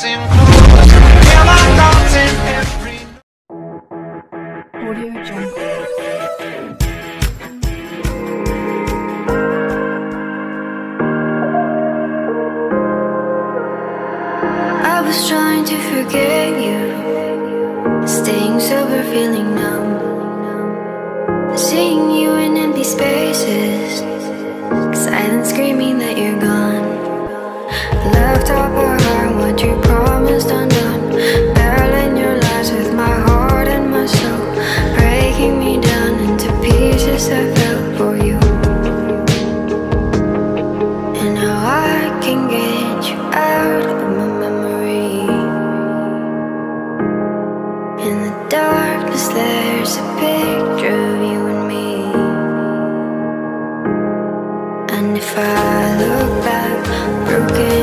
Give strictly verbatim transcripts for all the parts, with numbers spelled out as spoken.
seem clueless. Feel my thoughts in every Audio Jungle. I was trying to forget you, staying sober, feeling numb, seeing you in empty spaces, silent screaming that you're gone. Left up behind what you promised undone, barreling your lies with my heart and my soul, breaking me down into pieces I fell for you. And now I can get you out of my memory. In the darkness there's a picture of you and me. And if I look back, broken,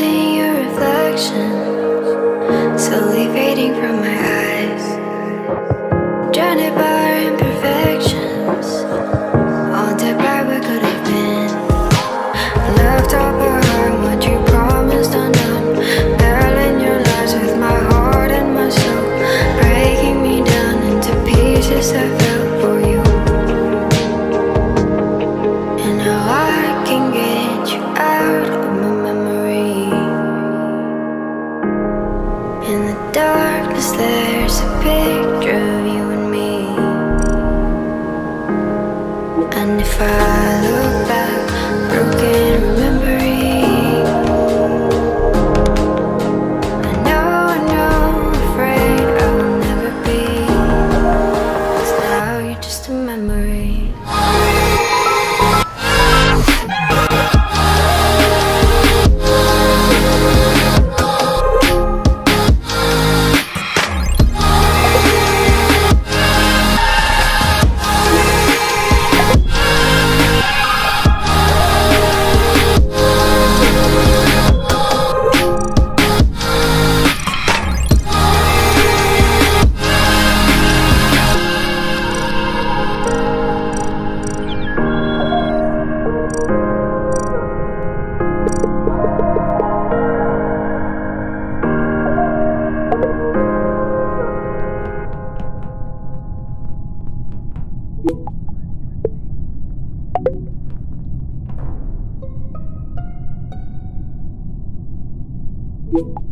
seeing your reflections, slowly fading from my eyes, drowned by our imperfections, all that by what could have been. Left all behind what you promised undone, barreling your lies with my heart and my soul, breaking me down into pieces I fell for you. And now I can get you out of my memory. In the darkness there's a picture of you and me. And if I look back, broken remembering, I know, I know, afraid I will never be, 'cause now you're just a memory. Thank you.